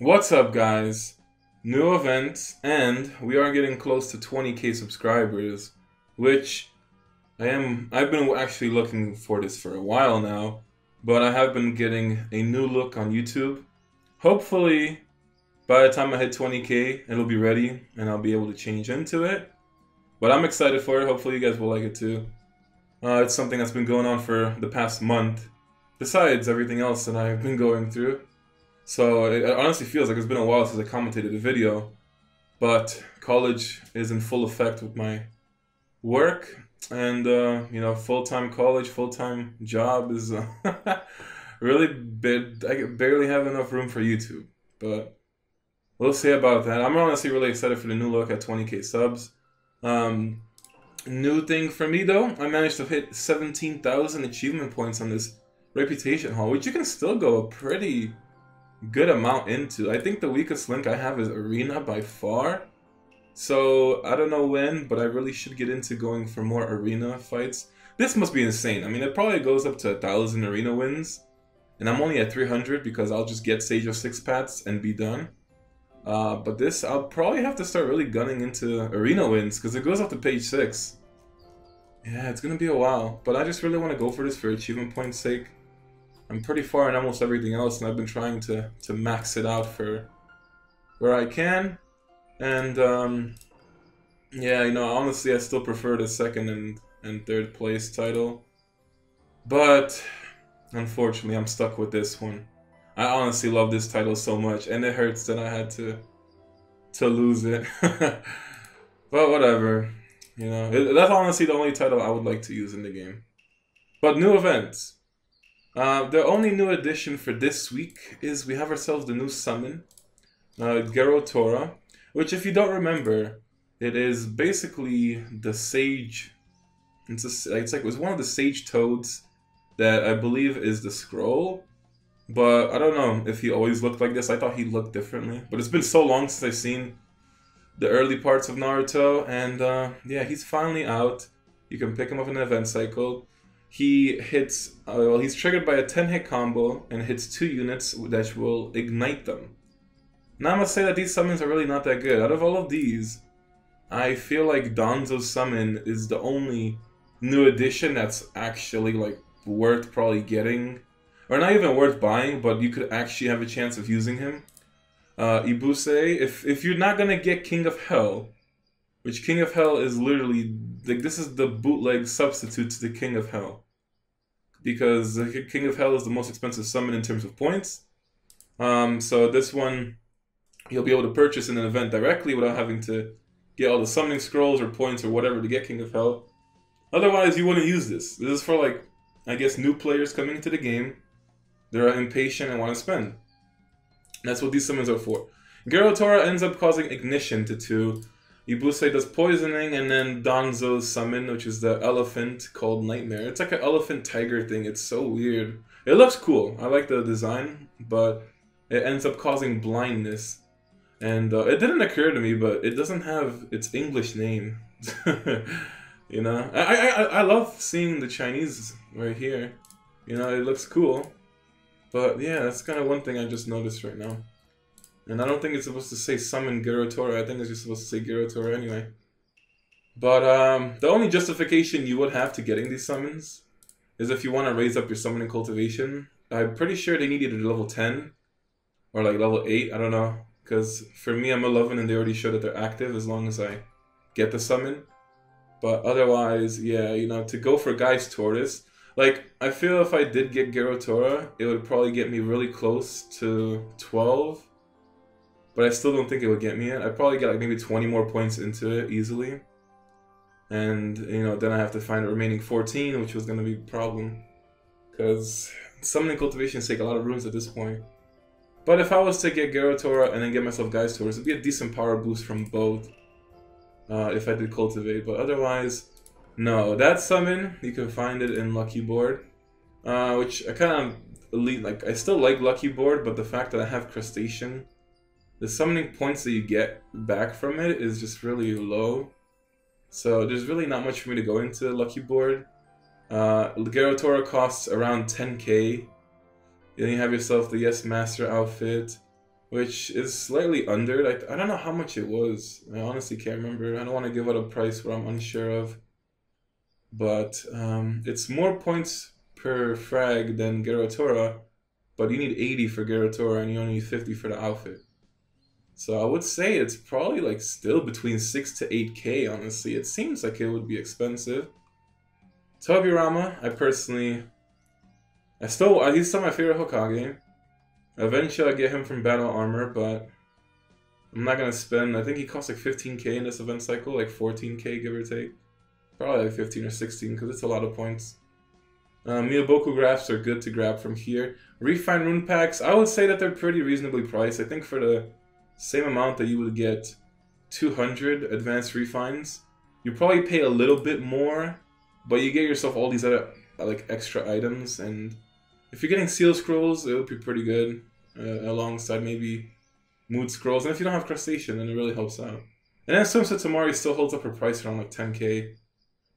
What's up, guys? New event, and we are getting close to 20k subscribers, which I've been actually looking for this for a while now, but I have been getting a new look on YouTube. Hopefully, by the time I hit 20k, it'll be ready, and I'll be able to change into it. But I'm excited for it. Hopefully you guys will like it too. It's something that's been going on for the past month, besides everything else that I've been going through. So it honestly feels like it's been a while since I commentated a video, but college is in full effect with my work, and you know, full-time college, full-time job is really big. I barely have enough room for YouTube, but we'll see about that. I'm honestly really excited for the new look at 20k subs. New thing for me though, I managed to hit 17,000 achievement points on this reputation haul, which you can still go a pretty good amount into. I think the weakest link I have is Arena by far, so I don't know when, but I really should get into going for more Arena fights. This must be insane. I mean, it probably goes up to 1,000 Arena wins, and I'm only at 300 because I'll just get Sage of Six Paths and be done. But this, I'll probably have to start really gunning into Arena wins because it goes up to page 6. Yeah, it's gonna be a while, but I just really want to go for this for achievement points sake. I'm pretty far in almost everything else, and I've been trying to max it out for where I can. And yeah, you know, honestly, I still prefer the second and third place title, but unfortunately, I'm stuck with this one. I honestly love this title so much, and it hurts that I had to lose it. But whatever, you know, that's honestly the only title I would like to use in the game. But new events. The only new addition for this week is we have ourselves the new summon, Gerotora, which, if you don't remember, it is basically the sage. It's one of the sage toads that I believe is the scroll, but I don't know if he always looked like this. I thought he looked differently, but it's been so long since I've seen the early parts of Naruto, and yeah, he's finally out. You can pick him up in an event cycle. He hits, well, he's triggered by a 10-hit combo and hits 2 units that will ignite them. Now I must say that these summons are really not that good. Out of all of these, I feel like Danzo's summon is the only new addition that's actually, like, worth probably getting. Or not even worth buying, but you could actually have a chance of using him. Ibuse, if you're not gonna get King of Hell, which King of Hell is literally, like, this is the bootleg substitute to the King of Hell, because the King of Hell is the most expensive summon in terms of points. So this one, you'll be able to purchase in an event directly without having to get all the summoning scrolls or points or whatever to get King of Hell. Otherwise, you wouldn't use this. This is for, like, I guess, new players coming into the game. They're impatient and want to spend. That's what these summons are for. Gerotora ends up causing ignition to 2. Ibuse does poisoning, and then Danzo's summon, which is the elephant called Nightmare. It's like an elephant tiger thing. It's so weird. It looks cool. I like the design, but it ends up causing blindness. And it didn't occur to me, but it doesn't have its English name. You know, I love seeing the Chinese right here. You know, it looks cool. But yeah, that's kind of one thing I just noticed right now. And I don't think it's supposed to say summon Gerotora. I think it's just supposed to say Gerotora anyway. But the only justification you would have to getting these summons is if you want to raise up your summoning cultivation. I'm pretty sure they needed a level 10 or like level 8. I don't know. Because for me, I'm 11 and they already show that they're active as long as I get the summon. But otherwise, yeah, you know, to go for Guy's Tortoise. Like, I feel if I did get Gerotora, it would probably get me really close to 12. But I still don't think it would get me in. I'd probably get like maybe 20 more points into it easily. And, you know, then I have to find the remaining 14, which was going to be a problem. Because summoning cultivations take a lot of rooms at this point. But if I was to get Gerotora and then get myself Guy's Tortoise, it'd be a decent power boost from both. If I did cultivate. But otherwise, no. That summon, you can find it in Lucky Board. Which I kind of, like, I still like Lucky Board, but the fact that I have Crustacean, the summoning points that you get back from it is just really low. So there's really not much for me to go into Lucky Board. Gerotora costs around 10k. Then you have yourself the Yes Master outfit. which is slightly under. I don't know how much it was. I honestly can't remember. I don't want to give out a price what I'm unsure of. But it's more points per frag than Gerotora, but you need 80 for Gerotora and you only need 50 for the outfit. So I would say it's probably like still between 6 to 8k, honestly. It seems like it would be expensive. Tobirama, I personally... he's still my favorite Hokage. Eventually I get him from Battle Armor, but I'm not going to spend... I think he costs like 15k in this event cycle, like 14k give or take. Probably like 15 or 16 because it's a lot of points. Myōboku graphs are good to grab from here. Refined rune packs, I would say that they're pretty reasonably priced. I think for the same amount that you would get 200 advanced refines, you probably pay a little bit more, but you get yourself all these other like extra items. And if you're getting seal scrolls, it would be pretty good alongside maybe mood scrolls. And if you don't have crustacean, then it really helps out. And then Sumire Tamari still holds up her price around like 10k.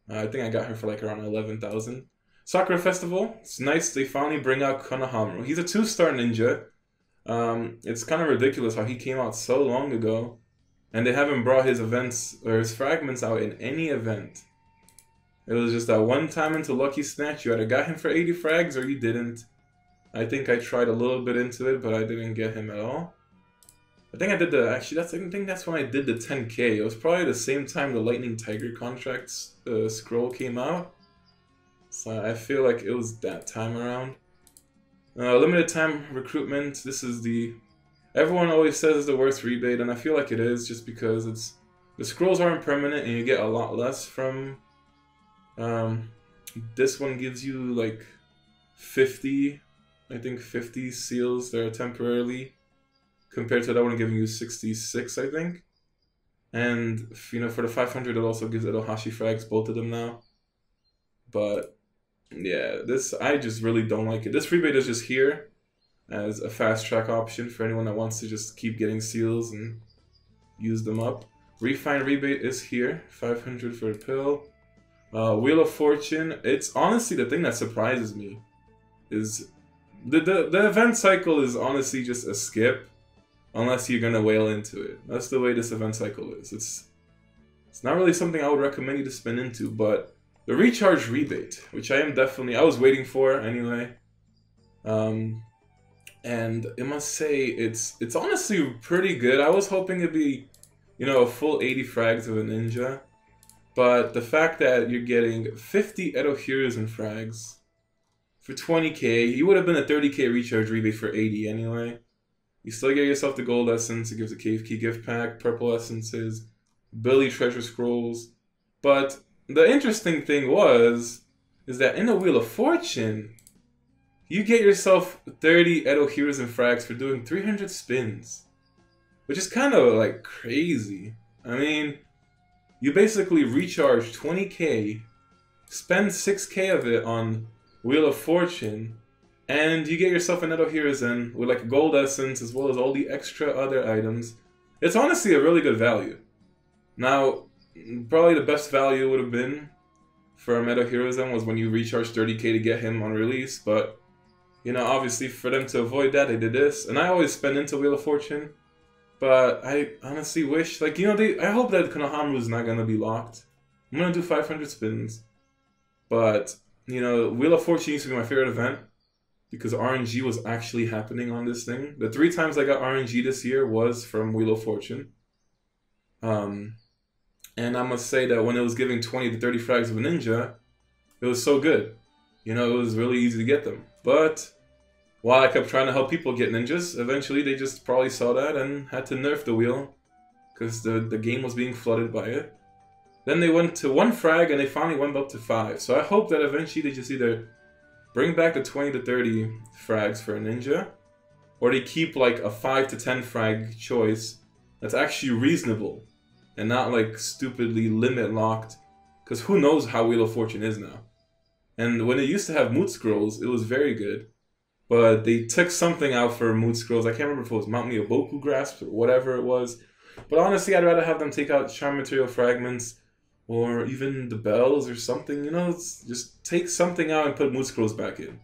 I think I got her for like around 11,000. Sakura Festival, it's nice they finally bring out Konohamaru. He's a 2-star ninja. It's kind of ridiculous how he came out so long ago, and they haven't brought his events or his fragments out in any event. It was just that one time into Lucky Snatch, you either got him for 80 frags or you didn't. I think I tried a little bit into it, but I didn't get him at all. I think I did the, I think that's when I did the 10k. It was probably the same time the Lightning Tiger contracts scroll came out. So I feel like it was that time around. Limited time recruitment, this is the... Everyone always says it's the worst rebate, and I feel like it is just because it's... The scrolls aren't permanent and you get a lot less from... this one gives you like 50, I think 50 seals that are temporarily, compared to that one giving you 66, I think. And, you know, for the 500 it also gives Edohashi frags, both of them now. But, yeah, this, I just really don't like it. This rebate is just here as a fast track option for anyone that wants to just keep getting seals and use them up. Refine rebate is here, 500 for a pill. Wheel of Fortune, it's honestly the thing that surprises me, is the event cycle is honestly just a skip. Unless you're gonna whale into it. That's the way this event cycle is. It's not really something I would recommend you to spin into, but the recharge rebate, which I was waiting for anyway. And I must say it's honestly pretty good. I was hoping it'd be, you know, a full 80 frags of a ninja. But the fact that you're getting 50 Edo Hiruzen frags for 20k, you would have been a 30k recharge rebate for 80 anyway. You still get yourself the gold essence, it gives a cave key gift pack, purple essences, Billy treasure scrolls. But the interesting thing was, is that in the Wheel of Fortune, you get yourself 30 Edo Hiruzen frags for doing 300 spins. Which is kind of like crazy. I mean, you basically recharge 20k, spend 6k of it on Wheel of Fortune, and you get yourself an Edo Hiruzen with like gold essence as well as all the extra other items. It's honestly a really good value. Now, probably the best value would have been for Edo Hiruzen was when you recharge 30k to get him on release. But, you know, obviously for them to avoid that, they did this. And I always spend into Wheel of Fortune. But I honestly wish, like, you know, I hope that Konohamaru is not going to be locked. I'm going to do 500 spins. But, you know, Wheel of Fortune used to be my favorite event, because RNG was actually happening on this thing. The 3 times I got RNG this year was from Wheel of Fortune. And I must say that when it was giving 20 to 30 frags of a ninja, it was so good. You know, it was really easy to get them. But while I kept trying to help people get ninjas, eventually they just probably saw that and had to nerf the wheel, because the game was being flooded by it. Then they went to 1 frag and they finally went up to 5. So I hope that eventually they just either bring back the 20 to 30 frags for a ninja, or they keep like a 5 to 10 frag choice that's actually reasonable and not like stupidly limit locked, because who knows how Wheel of Fortune is now. And when it used to have mood scrolls, it was very good, but they took something out for mood scrolls. I can't remember if it was Mount Myōboku grasp or whatever it was, but honestly I'd rather have them take out charm material fragments or even the bells or something. You know, it's just take something out and put mood scrolls back in,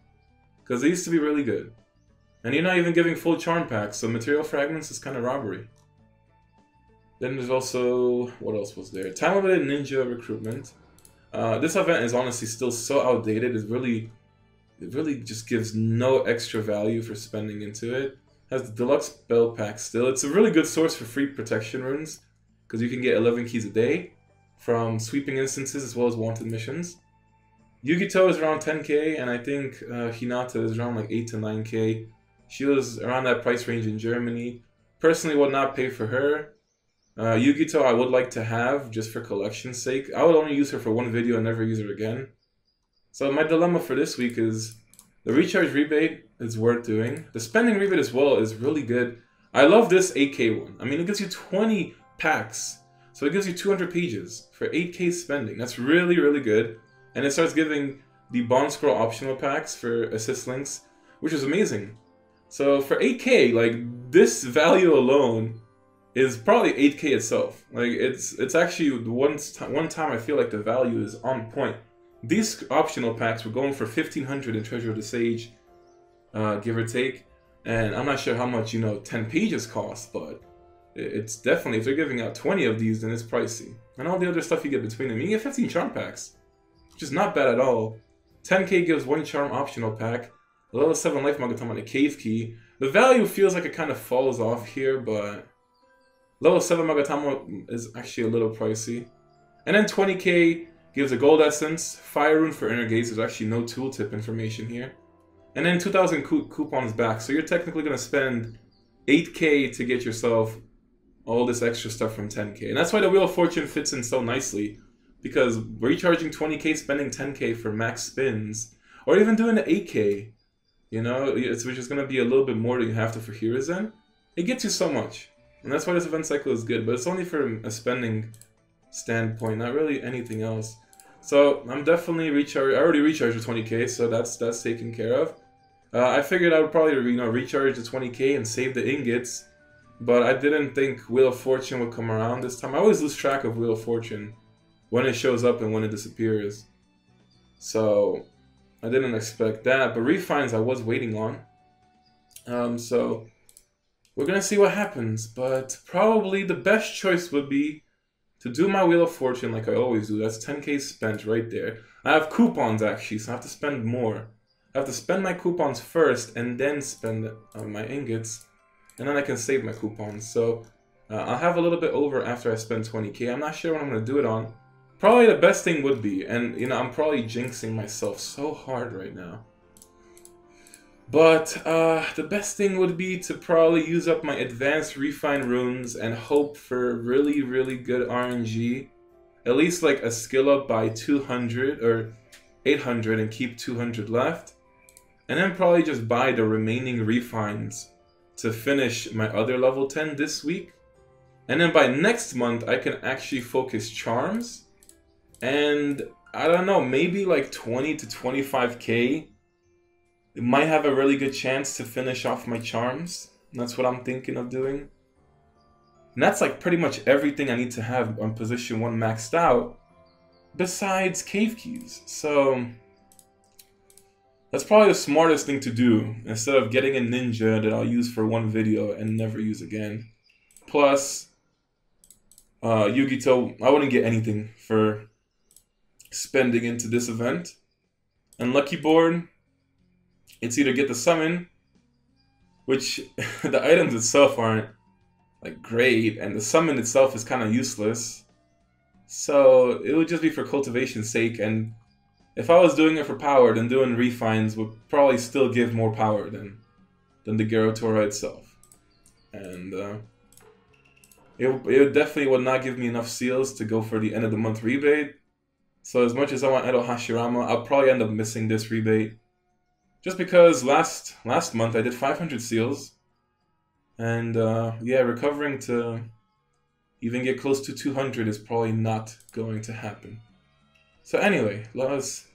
because they used to be really good. And you're not even giving full charm packs, so material fragments is kind of robbery. Then there's also... what else was there? Time-limited ninja recruitment. This event is honestly still so outdated. It really just gives no extra value for spending into it. Has the deluxe spell pack still. It's a really good source for free protection runes, because you can get 11 keys a day from sweeping instances as well as wanted missions. Yugito is around 10k, and I think Hinata is around like 8 to 9k. She was around that price range in Germany. Personally, would not pay for her. Yugito I would like to have, just for collection's sake. I would only use her for one video and never use her again. So my dilemma for this week is the recharge rebate is worth doing. The spending rebate as well is really good. I love this 8k one. I mean, it gives you 20 packs. So it gives you 200 pages for 8k spending. That's really, really good. And it starts giving the Bond Scroll optional packs for assist links, which is amazing. So for 8k, like, this value alone is probably 8k itself. Like, it's actually one time I feel like the value is on point. These optional packs were going for 1,500 in Treasure of the Sage, give or take. And I'm not sure how much, you know, 10 pages cost, but it's definitely, if they're giving out 20 of these, then it's pricey. And all the other stuff you get between them, you get 15 charm packs, which is not bad at all. 10k gives one charm optional pack, a level 7 life Magatama and a cave key. The value feels like it kind of falls off here, but level 7 Magatama is actually a little pricey. And then 20k gives a gold essence, fire rune for inner gates. There's actually no tooltip information here. And then 2,000 coupons back. So you're technically going to spend 8k to get yourself all this extra stuff from 10k. And that's why the Wheel of Fortune fits in so nicely, because recharging 20k, spending 10k for max spins, or even doing the 8k, you know, which is going to be a little bit more than you have to for Hiruzen, it gets you so much. And that's why this event cycle is good, but it's only for a spending standpoint, not really anything else. So I'm definitely recharged. I already recharged the 20k, so that's taken care of. I figured I would probably, you know, recharge the 20k and save the ingots, but I didn't think Wheel of Fortune would come around this time. I always lose track of Wheel of Fortune, when it shows up and when it disappears. So I didn't expect that, but refines I was waiting on. So we're gonna see what happens, but probably the best choice would be to do my Wheel of Fortune like I always do. That's 10k spent right there. I have coupons actually, so I have to spend more. I have to spend my coupons first and then spend my ingots, and then I can save my coupons. So I'll have a little bit over after I spend 20k. I'm not sure what I'm gonna do it on. Probably the best thing would be, and you know, I'm probably jinxing myself so hard right now, but the best thing would be to probably use up my advanced refine runes and hope for really, really good RNG. At least like a skill up by 200 or 800 and keep 200 left. And then probably just buy the remaining refines to finish my other level 10 this week. And then by next month, I can actually focus charms. And I don't know, maybe like 20 to 25k it might have a really good chance to finish off my charms. That's what I'm thinking of doing. And that's like pretty much everything I need to have on position 1 maxed out, besides cave keys. So that's probably the smartest thing to do, instead of getting a ninja that I'll use for one video and never use again. Plus Yugito, I wouldn't get anything for spending into this event. And Lucky Board, it's either get the summon, which the items itself aren't like great, and the summon itself is kind of useless, so it would just be for cultivation's sake. And if I was doing it for power, then doing refines would probably still give more power than the Gerotora itself. And it definitely would not give me enough seals to go for the end of the month rebate. So as much as I want Edo Hashirama, I'll probably end up missing this rebate, just because last month I did 500 seals, and yeah, recovering to even get close to 200 is probably not going to happen. So anyway, let us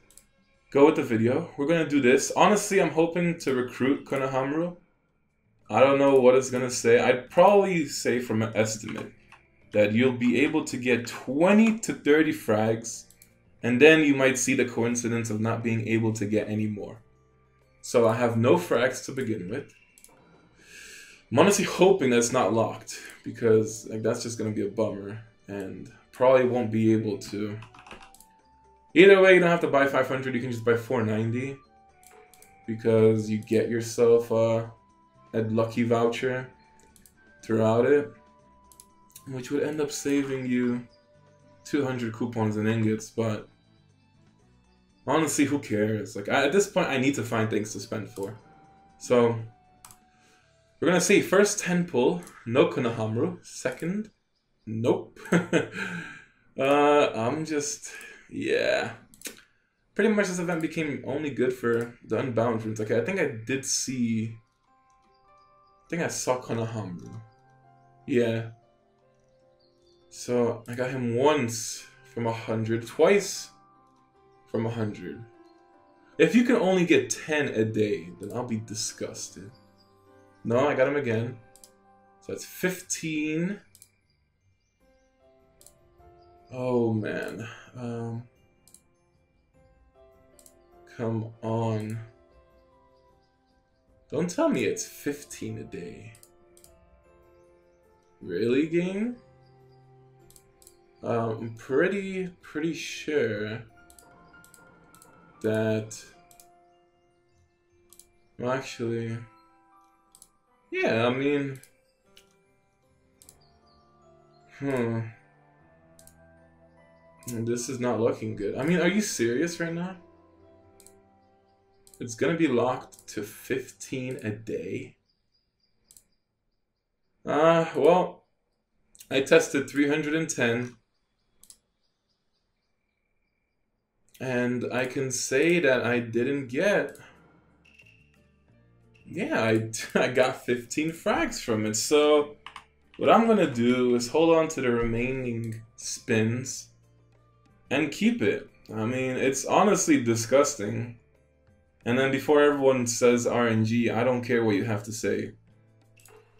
go with the video. We're gonna do this. Honestly, I'm hoping to recruit Konohamaru. I don't know what it's gonna say. I'd probably say from an estimate that you'll be able to get 20 to 30 frags, and then you might see the coincidence of not being able to get any more. So I have no frags to begin with. I'm honestly hoping that it's not locked, because like that's just going to be a bummer, and probably won't be able to. Either way, you don't have to buy 500, you can just buy 490, because you get yourself a lucky voucher throughout it, which would end up saving you 200 coupons and ingots, but honestly, who cares? Like, at this point, I need to find things to spend for. So, we're gonna see. First, Tenpul. No Konohamaru. Second, nope. I'm just... yeah. Pretty much this event became only good for the Unbound runes. Okay, I think I did see... I think I saw Konohamaru. Yeah. So, I got him once from 100, twice from 100. If you can only get 10 a day, then I'll be disgusted. No, I got him again. So that's 15. Oh, man. Come on. Don't tell me it's 15 a day. Really, game? I'm pretty sure that, well, actually, yeah, I mean, this is not looking good. I mean, are you serious right now? It's gonna be locked to 15 a day? Well, I tested 310. And I can say that I didn't get... yeah, I got 15 frags from it. So what I'm going to do is hold on to the remaining spins and keep it. I mean, it's honestly disgusting. And then before everyone says RNG, I don't care what you have to say,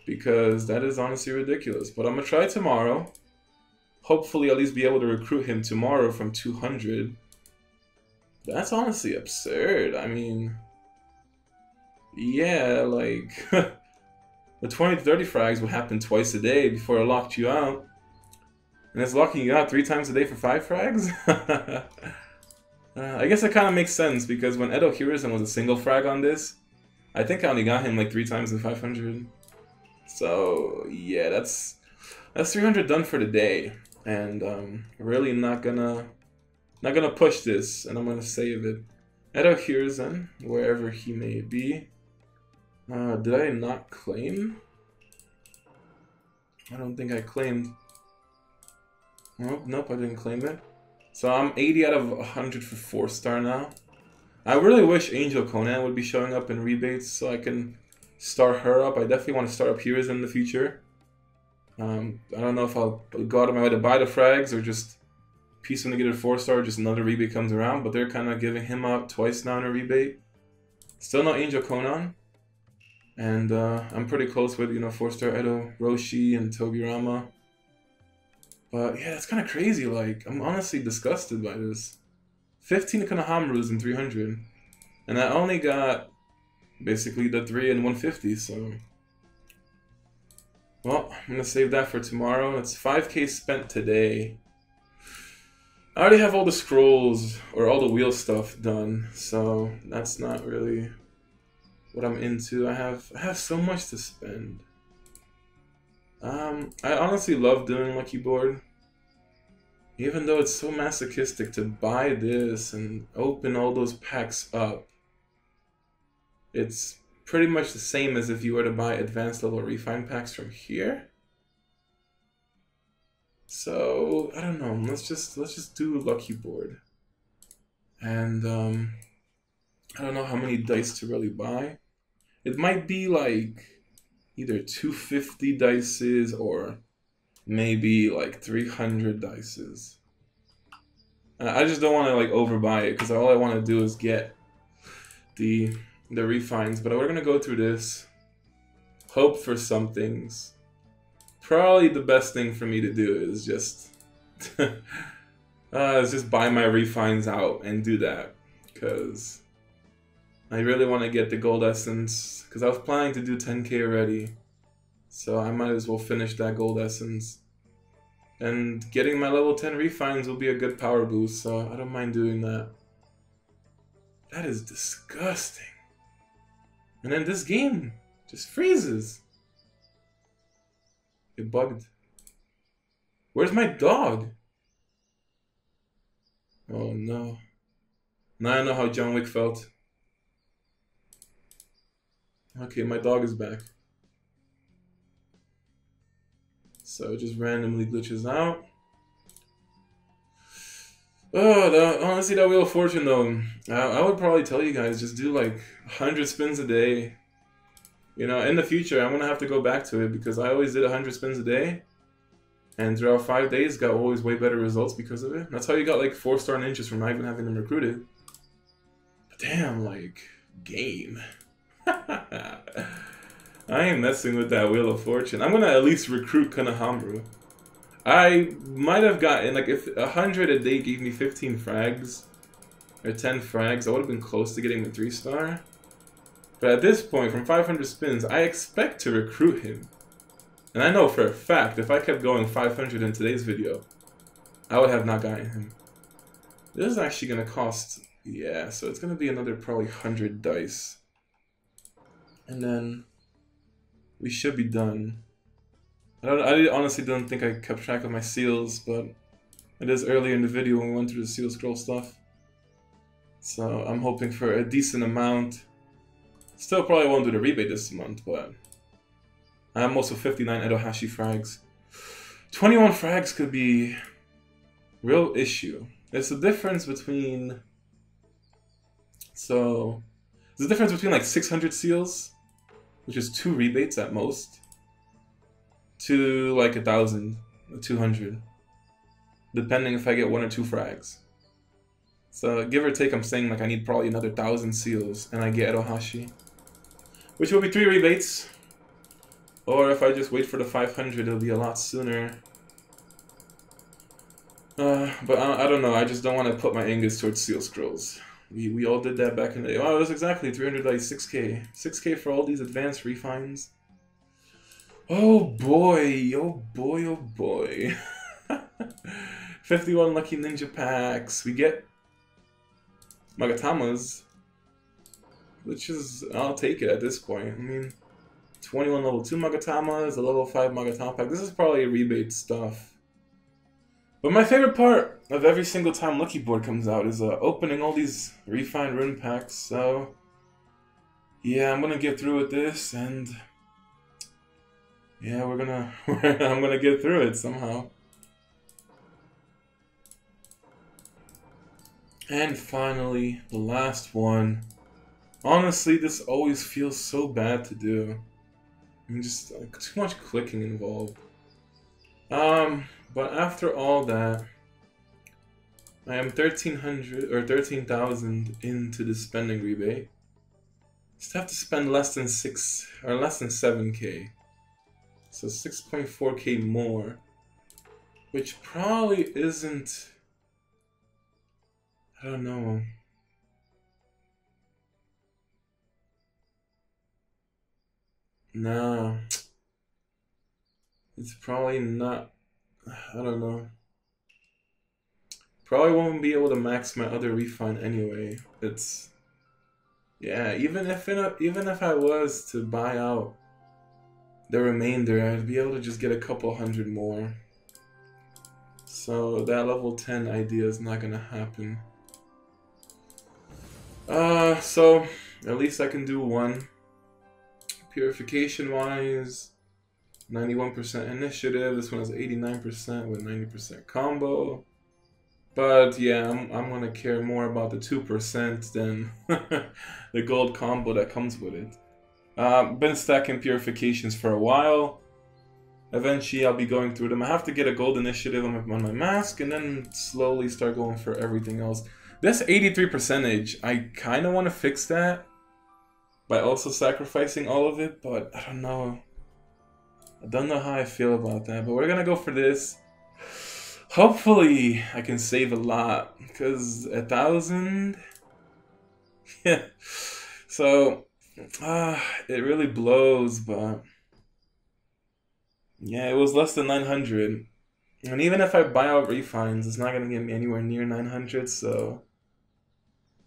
because that is honestly ridiculous. But I'm going to try tomorrow. Hopefully at least be able to recruit him tomorrow from 200. That's honestly absurd. I mean, yeah, like, the 20 to 30 frags would happen twice a day before it locked you out. And it's locking you out 3 times a day for 5 frags? I guess that kind of makes sense, because when Edo Hiruzen was a single frag on this, I think I only got him like 3 times in 500. So, yeah, that's 300 done for the day. And really not gonna push this, and I'm gonna save it. Edo Hiruzen, wherever he may be. Did I not claim? I don't think I claimed. Nope, I didn't claim it. So I'm 80 out of 100 for 4-star now. I really wish Angel Conan would be showing up in rebates so I can start her up. I definitely want to start up Hiruzen in the future. I don't know if I'll go out of my way to buy the frags or just piece when they get a 4-star, just another rebate comes around, but they're kind of giving him up twice now in a rebate. Still no Angel Conan. And I'm pretty close with, you know, 4-star Edo, Roshi, and Tobirama. But yeah, that's kind of crazy. Like, I'm honestly disgusted by this. 15 Konohamarus in 300. And I only got basically the 3 and 150, so... well, I'm going to save that for tomorrow. It's 5k spent today. I already have all the scrolls, or all the wheel stuff done, so that's not really what I'm into. I have so much to spend. I honestly love doing Lucky Board, even though it's so masochistic to buy this and open all those packs up. It's pretty much the same as if you were to buy advanced level refine packs from here. So I don't know. Let's just do Lucky Board, and I don't know how many dice to really buy. It might be like either 250 dices or maybe like 300 dices. I just don't want to like overbuy it, because all I want to do is get the refines. But we're gonna go through this, hope for some things. Probably the best thing for me to do is just buy my refines out and do that, because I really want to get the gold essence, because I was planning to do 10k already, So I might as well finish that gold essence. And getting my level 10 refines will be a good power boost, so I don't mind doing that. That is disgusting. And then this game just freezes. It bugged. Where's my dog? Oh no. Now I know how John Wick felt. Okay, my dog is back. So it just randomly glitches out. Oh, that, honestly, that Wheel of Fortune though, I would probably tell you guys, just do like 100 spins a day. You know, in the future, I'm gonna have to go back to it because I always did 100 spins a day. And throughout 5 days, got always way better results because of it. That's how you got like 4-star ninjas from not even having them recruited. But damn, like, game. I am messing with that Wheel of Fortune. I'm gonna at least recruit Konohamaru. I might have gotten, like, if 100 a day gave me 15 frags, or 10 frags, I would have been close to getting the 3-star. But at this point, from 500 spins, I expect to recruit him. And I know for a fact, if I kept going 500 in today's video, I would have not gotten him. This is actually going to cost, yeah, so it's going to be another probably 100 dice. And then we should be done. I honestly don't think I kept track of my seals, but it is earlier in the video when we went through the seal scroll stuff. So I'm hoping for a decent amount. Still probably won't do the rebate this month, but I'm also 59 Edohashi frags. 21 frags could be real issue. It's the difference between, so there's a difference between like 600 seals, which is 2 rebates at most, to like 1,000, 200, depending if I get 1 or 2 frags. So give or take, I'm saying like I need probably another 1,000 seals and I get Edohashi, which will be 3 rebates. Or if I just wait for the 500, it'll be a lot sooner. But I don't know, I just don't want to put my Angus towards seal scrolls. We all did that back in the day. Oh, it was exactly 300 dice, 6k. 6k for all these advanced refines. Oh boy, oh boy, oh boy. 51 lucky ninja packs. We get Magatamas, which is, I'll take it at this point. I mean, 21 level 2 Magatama is a level 5 Magatama pack. This is probably rebate stuff. But my favorite part of every single time Lucky Board comes out is opening all these refined rune packs. So yeah, I'm gonna get through with this, and yeah, we're gonna I'm gonna get through it somehow. And finally, the last one. Honestly, this always feels so bad to do. I mean, just like, too much clicking involved. But after all that, I am 1,300 or 13,000 into the spending rebate. Just have to spend less than 6 or less than 7k. So 6.4k more, which probably isn't. I don't know. No, it's probably not, I don't know. Probably won't be able to max my other refine anyway. It's, yeah, even if I was to buy out the remainder, I'd be able to just get a couple hundred more. So that level 10 idea is not gonna happen. So at least I can do one. Purification wise, 91% initiative. This one is 89% with 90% combo. But yeah, I'm gonna care more about the 2% than the gold combo that comes with it. Been stacking purifications for a while. Eventually, I'll be going through them. I have to get a gold initiative on my mask, and then slowly start going for everything else. This 83%, I kind of want to fix that by also sacrificing all of it, but I don't know. I don't know how I feel about that, but we're gonna go for this. Hopefully I can save a lot, because 1,000? Yeah. So, it really blows, but Yeah, it was less than 900. And even if I buy out refines, it's not going to get me anywhere near 900, so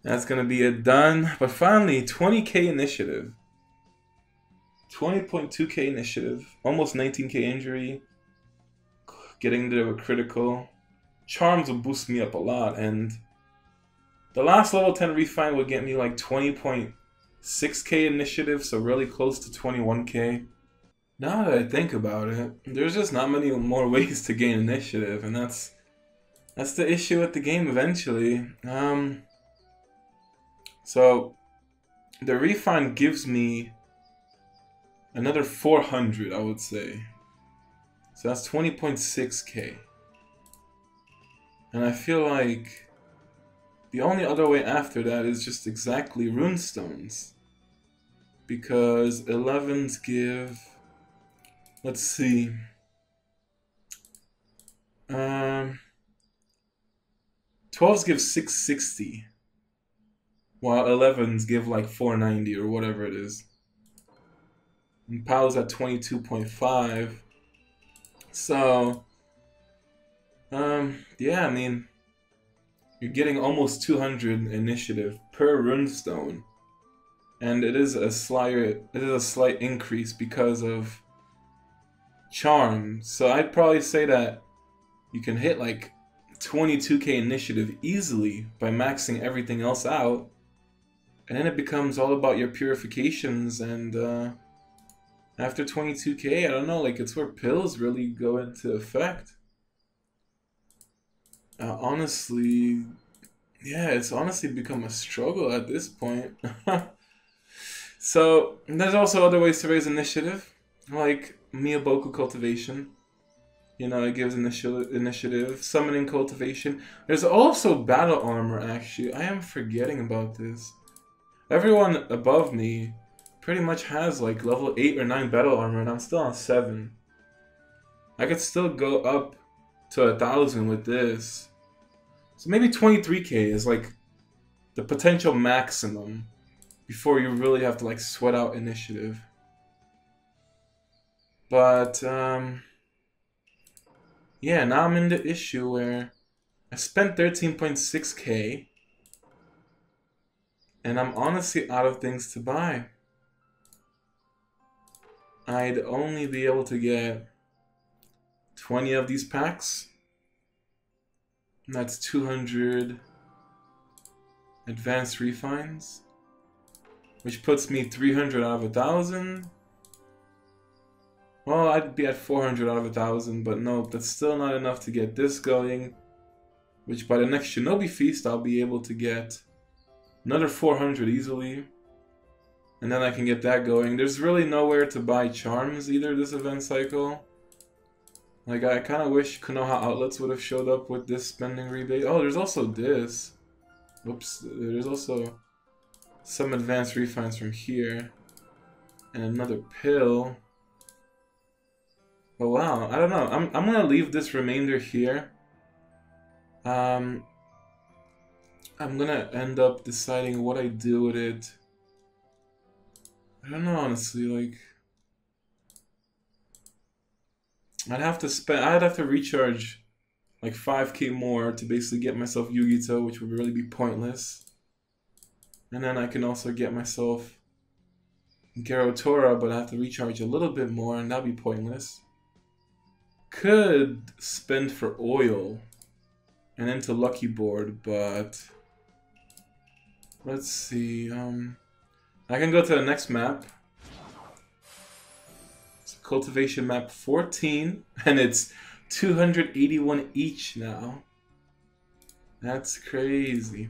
that's going to be a done. But finally, 20k initiative. 20.2k initiative. Almost 19k injury. Getting there with critical. Charms will boost me up a lot, and the last level 10 refine will get me like 20.6k initiative, so really close to 21k. Now that I think about it, there's just not many more ways to gain initiative, and that's the issue with the game eventually. So the refine gives me another 400, I would say. So that's 20.6k. And I feel like the only other way after that is just exactly runestones. Because 11s give... Let's see. Twelves give 660, while 11s give like 490 or whatever it is. And Pow's at 22.5. So, yeah, I mean, you're getting almost 200 initiative per runestone, and it is a slight increase because of charm. So I'd probably say that you can hit like 22k initiative easily by maxing everything else out, and then it becomes all about your purifications. And after 22k, I don't know, like it's where pills really go into effect. Honestly, yeah, it's honestly become a struggle at this point. So there's also other ways to raise initiative, like Myōboku cultivation, you know, it gives initiative. Summoning cultivation. There's also battle armor, actually. I am forgetting about this. Everyone above me pretty much has like level 8 or 9 battle armor, and I'm still on 7. I could still go up to 1,000 with this. So maybe 23k is like the potential maximum before you really have to like sweat out initiative. But, yeah, now I'm in the issue where I spent 13.6k, and I'm honestly out of things to buy. I'd only be able to get 20 of these packs, and that's 200 advanced refines, which puts me 300 out of 1,000. Well, I'd be at 400 out of 1,000, but no, that's still not enough to get this going. Which by the next Shinobi Feast, I'll be able to get another 400 easily. And then I can get that going. There's really nowhere to buy charms either this event cycle. Like, I kind of wish Konoha Outlets would have showed up with this spending rebate. Oh, there's also this. Oops, there's also some advanced refines from here. And another pill. But wow, I don't know. I'm gonna leave this remainder here. I'm gonna end up deciding what I do with it. I don't know, honestly. Like, I'd have to recharge like 5k more to basically get myself Yugito, which would really be pointless. And then I can also get myself Gerotora, but I have to recharge a little bit more, and that'd be pointless. Could spend for oil and into lucky board, but let's see. I can go to the next map. It's cultivation map 14, and it's 281 each now. That's crazy.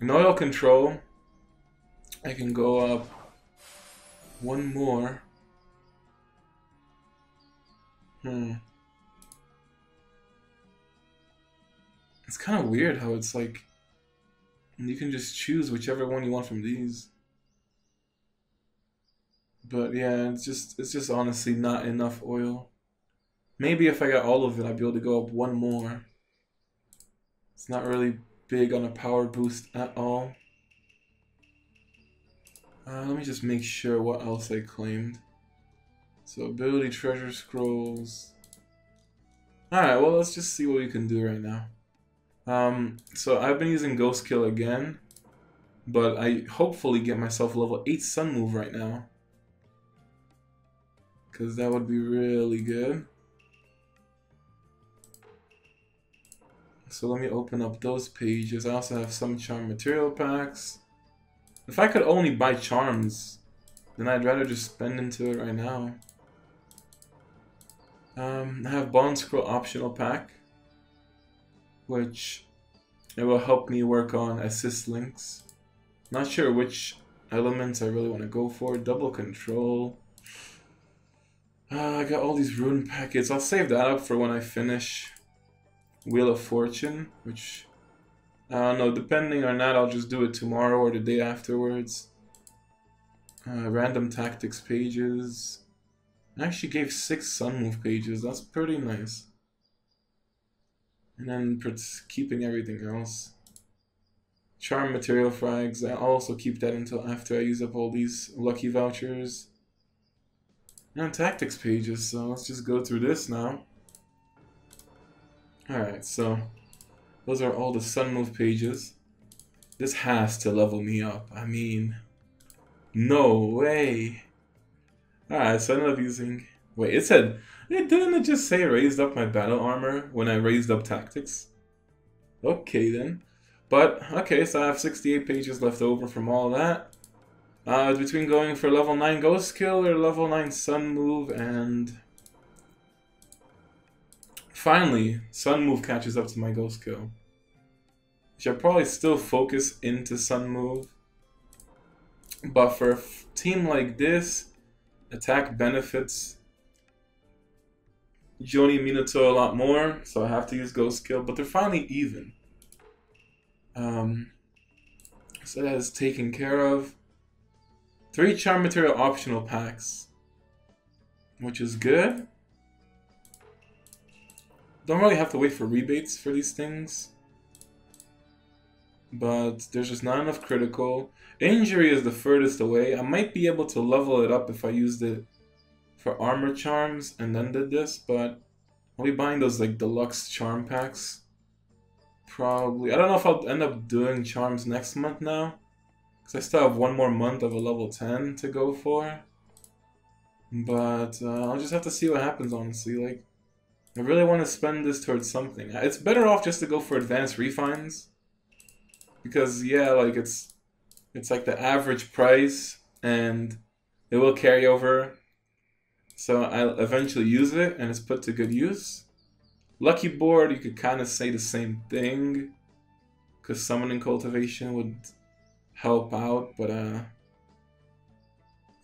In oil control, I can go up one more. It's kind of weird how it's like you can just choose whichever one you want from these. But yeah, it's just honestly not enough oil. Maybe if I got all of it, I'd be able to go up one more. It's not really big on a power boost at all. Let me just make sure what else I claimed. So ability, treasure scrolls. Alright, well let's just see what we can do right now. So I've been using Ghost Kill again, but I hopefully get myself level 8 Sun Move right now, because that would be really good. So let me open up those pages. I also have some charm material packs. If I could only buy charms, then I'd rather just spend into it right now. I have Bond Scroll optional pack, which it will help me work on assist links. Not sure which elements I really want to go for. Double control. I got all these rune packets. I'll save that up for when I finish Wheel of Fortune, which I don't know, depending on that, I'll just do it tomorrow or the day afterwards. Random tactics pages. I actually gave 6 Sun Move pages. That's pretty nice. And then keeping everything else. Charm material frags. I'll also keep that until after I use up all these lucky vouchers. And tactics pages, so let's just go through this now. Alright, so those are all the Sun Move pages. This has to level me up. I mean, no way. Alright, so I ended up using... Wait, it said... Didn't it just say raised up my battle armor when I raised up tactics? Okay then. But, okay, so I have 68 pages left over from all that. It's between going for level 9 Ghost Kill or level 9 Sun Move, and finally, Sun Move catches up to my Ghost Kill. Should probably still focus into Sun Move. But for a team like this, attack benefits Joanie Minato a lot more, so I have to use Ghost Kill, but they're finally even. So that is taken care of. 3 charm material optional packs, which is good. Don't really have to wait for rebates for these things, but there's just not enough critical. Injury is the furthest away. I might be able to level it up if I used it for armor charms and then did this, but I'll be buying those like deluxe charm packs. Probably. I don't know if I'll end up doing charms next month now, because I still have one more month of a level 10 to go for. But I'll just have to see what happens, honestly. Like, I really want to spend this towards something. It's better off just to go for advanced refines, because yeah, like it's like the average price, and it will carry over. So I'll eventually use it, and it's put to good use. Lucky board, you could kind of say the same thing, because summoning cultivation would help out, but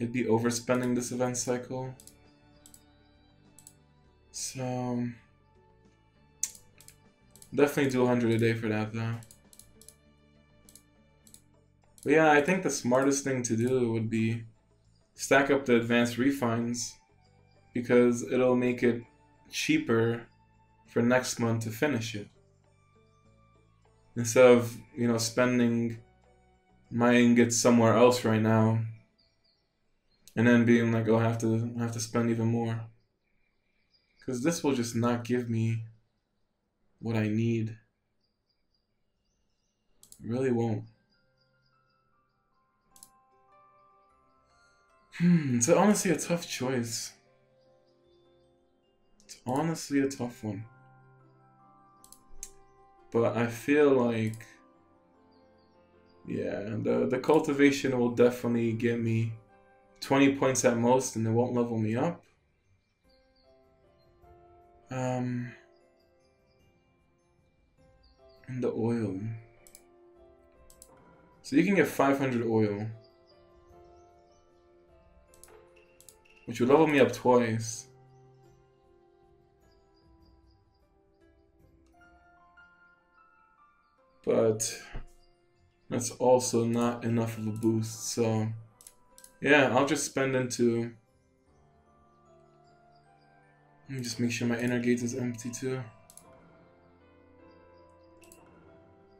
it'd be overspending this event cycle. So definitely do 100 a day for that though. But yeah, I think the smartest thing to do would be stack up the advanced refines, because it'll make it cheaper for next month to finish it. Instead of, you know, spending my ingots somewhere else right now and then being like, oh, I have to spend even more, because this will just not give me what I need. It really won't. It's honestly a tough choice. It's honestly a tough one. But I feel like, yeah, the cultivation will definitely get me 20 points at most, and it won't level me up. And the oil. So you can get 500 oil, which would level me up twice. But that's also not enough of a boost, so yeah, I'll just spend into... Let me just make sure my inner gate is empty too.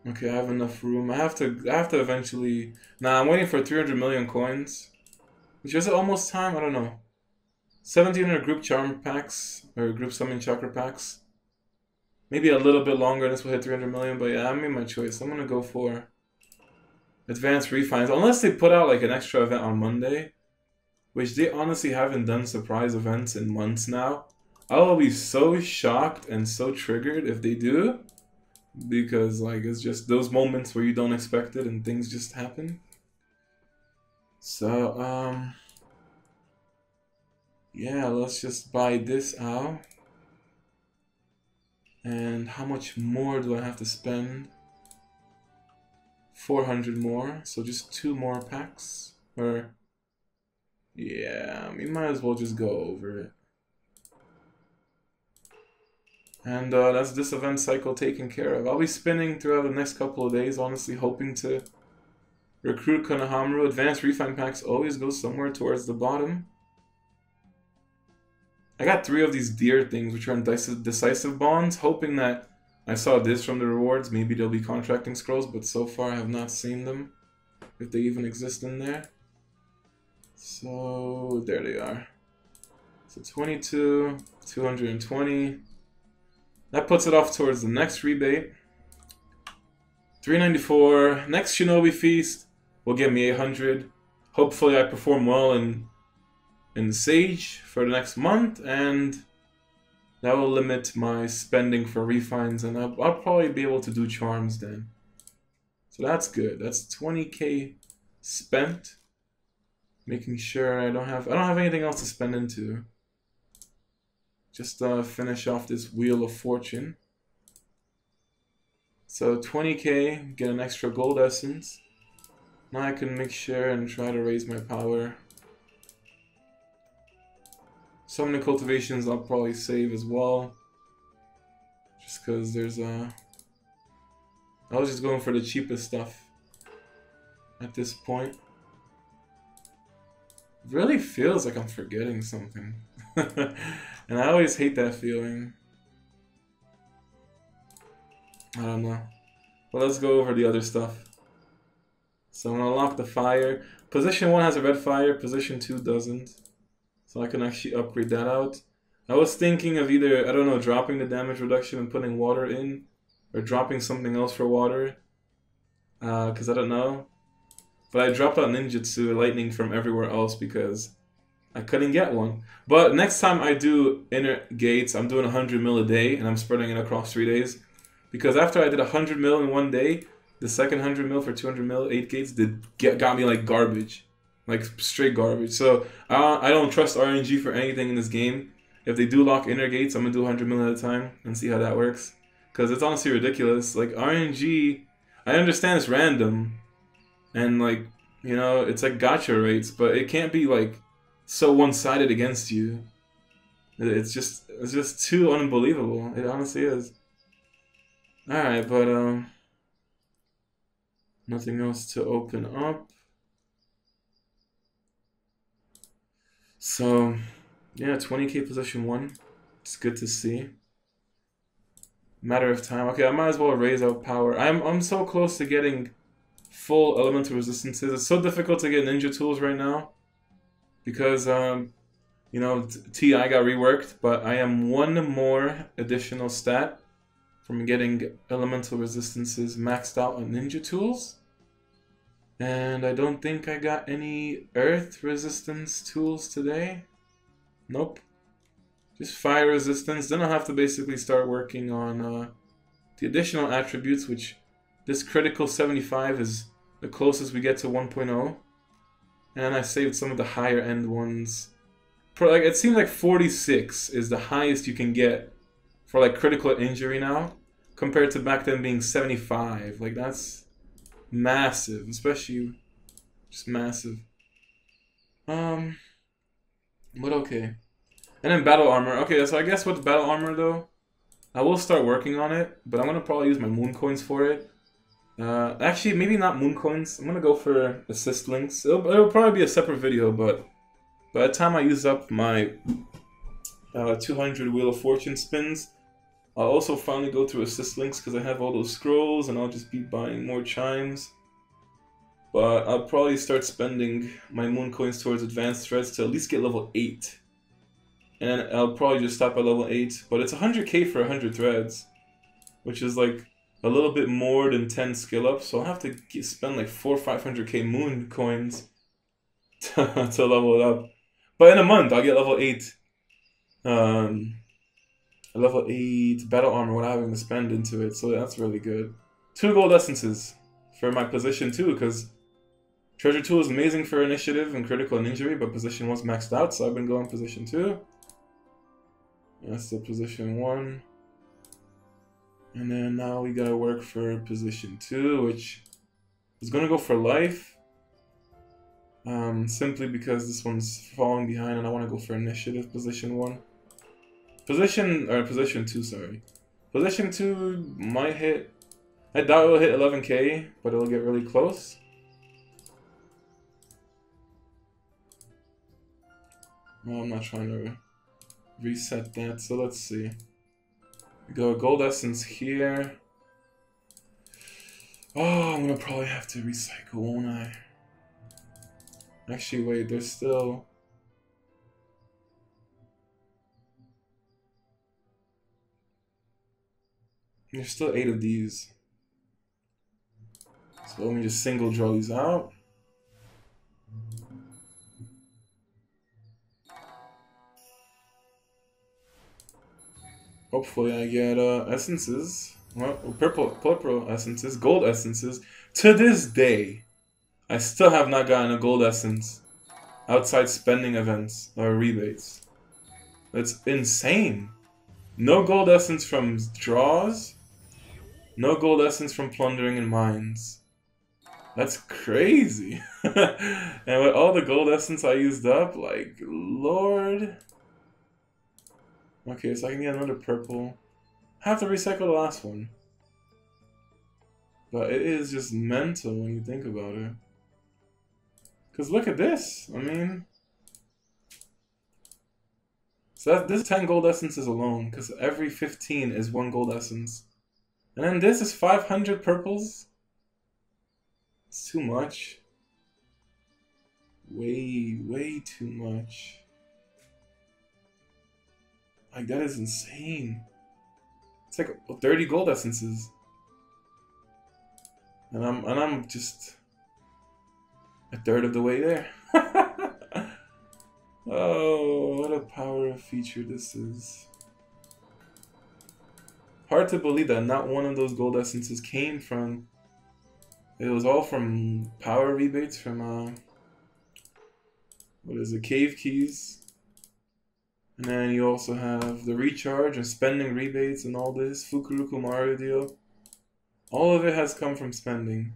Okay, I have enough room. I have to eventually... Nah, I'm waiting for 300 million coins, which is almost time, I don't know. 17 are group charm packs, or group summon chakra packs. Maybe a little bit longer, and this will hit 300 million, but yeah, I made my choice. I'm gonna go for advanced refines, unless they put out like an extra event on Monday, which they honestly haven't done surprise events in months now. I will be so shocked and so triggered if they do, because like it's just those moments where you don't expect it and things just happen. So yeah, let's just buy this out. And how much more do I have to spend? 400 more, so just 2 more packs. Or yeah, we might as well just go over it. And that's this event cycle taken care of. I'll be spinning throughout the next couple of days, honestly hoping to recruit Konohamaru. Advanced refine packs always go somewhere towards the bottom. I got 3 of these deer things, which are in decisive bonds, hoping that I saw this from the rewards. Maybe they'll be contracting scrolls, but so far I have not seen them, if they even exist in there. So, there they are. So 22, 220. That puts it off towards the next rebate. 394. Next Shinobi Feast will get me 800. Hopefully I perform well in Sage for the next month, and that will limit my spending for refines, and I'll probably be able to do charms then. So that's good. That's 20k spent. Making sure I don't have anything else to spend into. Just finish off this Wheel of Fortune. So 20k, get an extra gold essence. Now I can make sure and try to raise my power. Some of the cultivations I'll probably save as well. Just because there's a... I was just going for the cheapest stuff at this point. It really feels like I'm forgetting something. And I always hate that feeling. I don't know. Well, let's go over the other stuff. So I'm gonna lock the fire. Position 1 has a red fire, position 2 doesn't. So I can actually upgrade that out. I was thinking of either, I don't know, dropping the damage reduction and putting water in, or dropping something else for water, because I don't know. But I dropped out ninjutsu, lightning from everywhere else because I couldn't get one. But next time I do inner gates, I'm doing 100 mil a day, and I'm spreading it across 3 days. Because after I did 100 mil in one day, the second 100 mil for 200 mil, 8 gates, got me like garbage. Like straight garbage. So I don't trust RNG for anything in this game. If they do lock inner gates, I'm going to do 100 mil at a time and see how that works. Because it's honestly ridiculous. Like RNG, I understand it's random. And like, you know, it's like gacha rates, but it can't be like so one-sided against you. It's just too unbelievable. It honestly is. Alright, but nothing else to open up. So yeah, 20k position 1. It's good to see. Matter of time. Okay, I might as well raise out power. I'm so close to getting full elemental resistances. It's so difficult to get ninja tools right now because you know, TI got reworked, but I am 1 more additional stat from getting elemental resistances maxed out on ninja tools, and I don't think I got any earth resistance tools today. Nope, just fire resistance. Then I'll have to basically start working on the additional attributes, which this critical 75 is the closest we get to 1.0, and I saved some of the higher end ones. Like it seems like 46 is the highest you can get for like critical injury now, compared to back then being 75. Like that's massive, especially just massive. But okay. And then battle armor. Okay, so I guess with battle armor though, I will start working on it, but I'm gonna probably use my moon coins for it. Actually, maybe not moon coins. I'm gonna go for assist links. It'll probably be a separate video, but by the time I use up my 200 Wheel of Fortune spins, I'll also finally go through assist links because I have all those scrolls, and I'll just be buying more chimes. But I'll probably start spending my moon coins towards advanced threads to at least get level 8. and I'll probably just stop at level 8, but it's 100k for 100 threads, which is like a little bit more than 10 skill ups, so I'll have to spend like 400 or 500k moon coins to level it up. But in a month, I'll get level 8. Level 8 battle armor without having to spend into it, so that's really good. 2 gold essences for my position 2, because treasure 2 is amazing for initiative and critical and injury, but position 1's maxed out, so I've been going position 2. That's the position 1. And then now we gotta work for position 2, which is gonna go for life. Simply because this one's falling behind and I want to go for initiative position 1. Position 2, sorry. Position 2 might hit, I doubt it will hit 11k, but it'll get really close. Well, I'm not trying to reset that, so let's see. We got a gold essence here. Oh, I'm gonna probably have to recycle, won't I? Actually, wait, there's still... There's still 8 of these. So let me just single draw these out. Hopefully I get essences. Well, purple essences, gold essences. To this day, I still have not gotten a gold essence outside spending events or rebates. That's insane. No gold essence from draws. No gold essence from plundering in mines. That's crazy. And with all the gold essence I used up, like, Lord. Okay, so I can get another purple. I have to recycle the last one. But it is just mental when you think about it. Because look at this, I mean... So this is 10 gold essences alone, because every 15 is 1 gold essence. And then this is 500 purples? It's too much. Way, way too much. Like, that is insane. It's like 30 gold essences. And I'm just... a third of the way there. Oh, what a power feature this is. Hard to believe that not one of those gold essences came from... It was all from power rebates from, what is it, cave keys. And then you also have the recharge and spending rebates and all this. Fukuruku Mario deal. All of it has come from spending.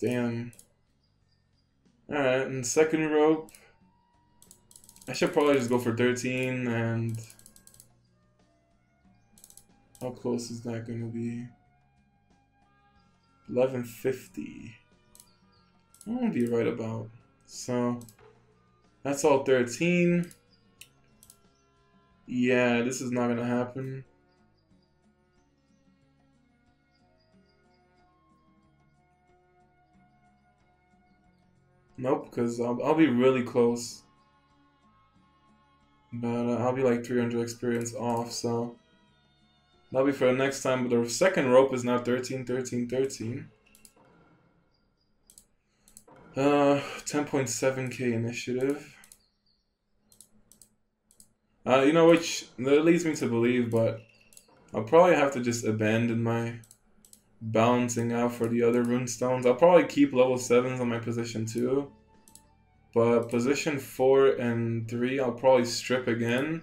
Damn. Alright, and second rope. I should probably just go for 13 and... How close is that gonna be? 1150. I wanna be right about. So, that's all 13. Yeah, this is not gonna happen. Nope, because I'll be really close. But I'll be like 300 experience off, so... That'll be for the next time, but the second rope is now 13, 13, 13. 10.7k initiative. You know, which that leads me to believe, but... I'll probably have to just abandon my... balancing out for the other runestones. I'll probably keep level 7s on my position 2. But position 4 and 3 I'll probably strip again.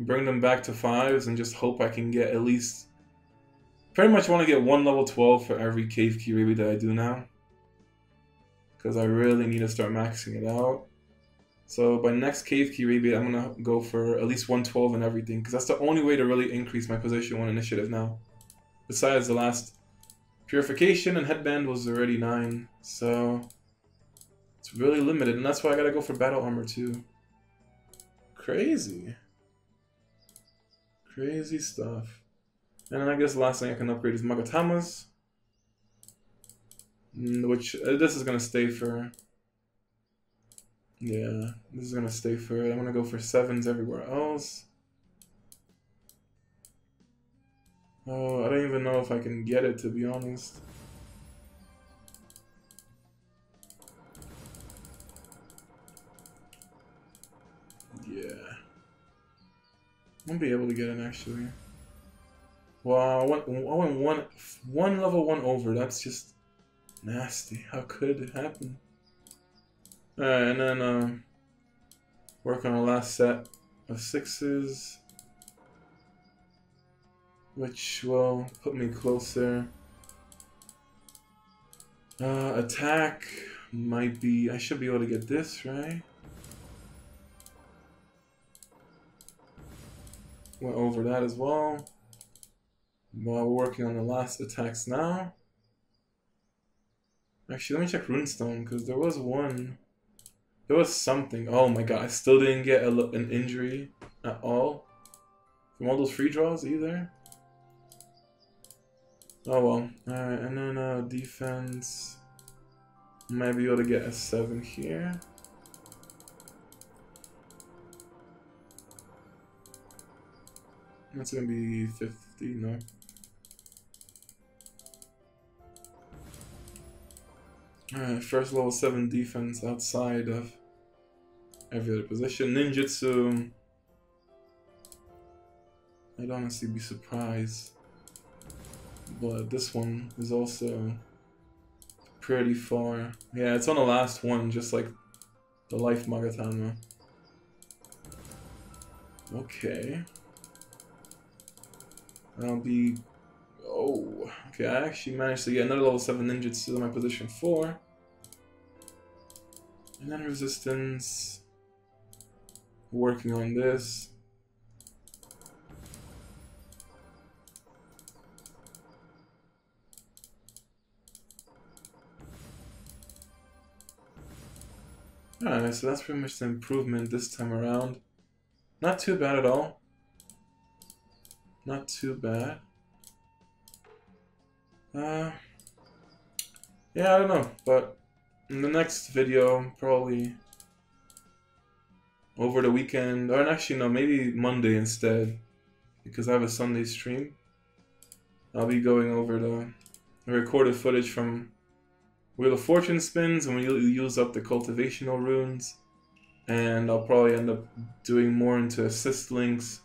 Bring them back to 5s and just hope I can get at least... Pretty much want to get one level 12 for every cave key rebate that I do now. Because I really need to start maxing it out. So by next cave key rebate I'm going to go for at least 112 and everything. Because that's the only way to really increase my position 1 initiative now. Besides, the last purification and headband was already 9, so it's really limited, and that's why I gotta go for battle armor too. Crazy. Crazy stuff. And then I guess the last thing I can upgrade is Magatamas, which this is gonna stay for Yeah, this is gonna stay for it. I'm gonna go for 7s everywhere else. Oh, I don't even know if I can get it, to be honest. Yeah. Won't be able to get it, actually. Wow, I went one level 1 over. That's just nasty. How could it happen? Alright, and then work on our last set of 6s. Which will put me closer. Attack might be... I should be able to get this, right? Went over that as well. While we're working on the last attacks now. Actually, let me check Runestone, because there was one. There was something. Oh my god, I still didn't get an injury at all. From all those free draws either. Oh well, alright, and then defense, might be able to get a 7 here. That's gonna be 50, no. Alright, first level 7 defense outside of every other position. Ninjutsu, I'd honestly be surprised. But this one is also pretty far. Yeah, it's on the last one, just like the Life Magatama. Okay. I'll be... Oh, okay, I actually managed to get another level 7 ninjutsu in my position 4. And then resistance. Working on this. Alright, so that's pretty much the improvement this time around. Not too bad at all. Not too bad. Yeah, I don't know, but in the next video, probably over the weekend, or actually no, maybe Monday instead, because I have a Sunday stream. I'll be going over the recorded footage from Wheel of Fortune spins, and we use up the cultivational runes, and I'll probably end up doing more into assist links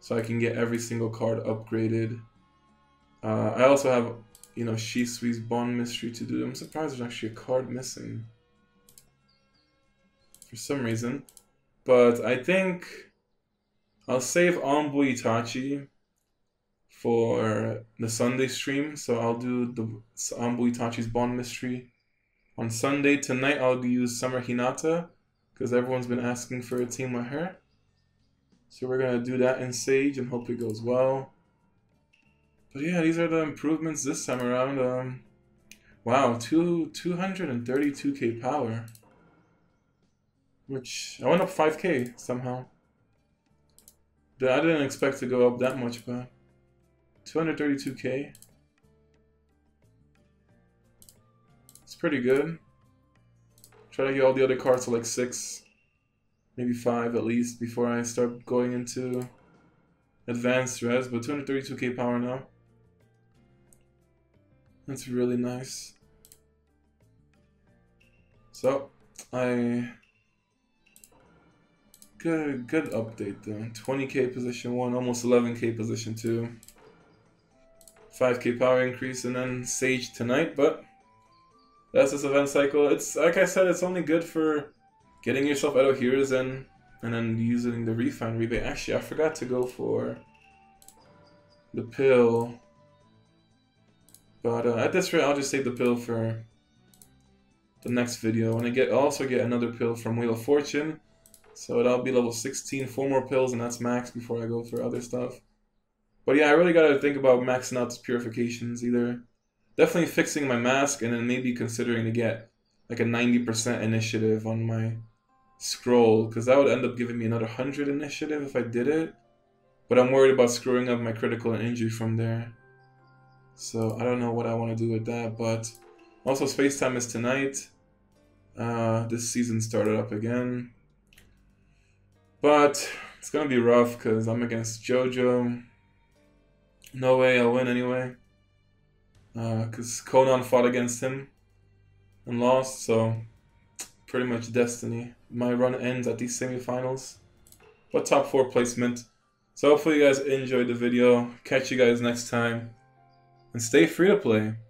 so I can get every single card upgraded. I also have, you know, Shisui's Bond Mystery to do. I'm surprised there's actually a card missing for some reason, but I think I'll save Ambu Itachi for the Sunday stream, so I'll do the Ambu Itachi's Bond Mystery on Sunday. Tonight I'll use Summer Hinata, because everyone's been asking for a team with her. So we're gonna do that in Sage and hope it goes well. But yeah, these are the improvements this time around. Wow, 232k power. Which, I went up 5k somehow. I didn't expect to go up that much, but... 232k. It's pretty good. Try to get all the other cards to like 6, maybe 5 at least before I start going into advanced res, but 232k power now. That's really nice. So, good update though. 20k position 1, almost 11k position 2. 5k power increase, and then Sage tonight, but that's this event cycle. It's like I said, it's only good for getting yourself Edo Hiruzen and then using the refine rebate. Actually, I forgot to go for the pill, but at this rate, I'll just save the pill for the next video. When I also get another pill from Wheel of Fortune, so that'll be level 16, 4 more pills, and that's max before I go for other stuff. But yeah, I really gotta think about maxing out these purifications either. Definitely fixing my mask, and then maybe considering to get like a 90% initiative on my scroll, because that would end up giving me another 100 initiative if I did it. But I'm worried about screwing up my critical and injury from there. So I don't know what I want to do with that, but also Space Time is tonight. This season started up again. But it's gonna be rough because I'm against JoJo. No way I'll win anyway. Because Conan fought against him and lost, so pretty much destiny. My run ends at these semifinals, but top 4 placement. So hopefully you guys enjoyed the video. Catch you guys next time, and stay free to play.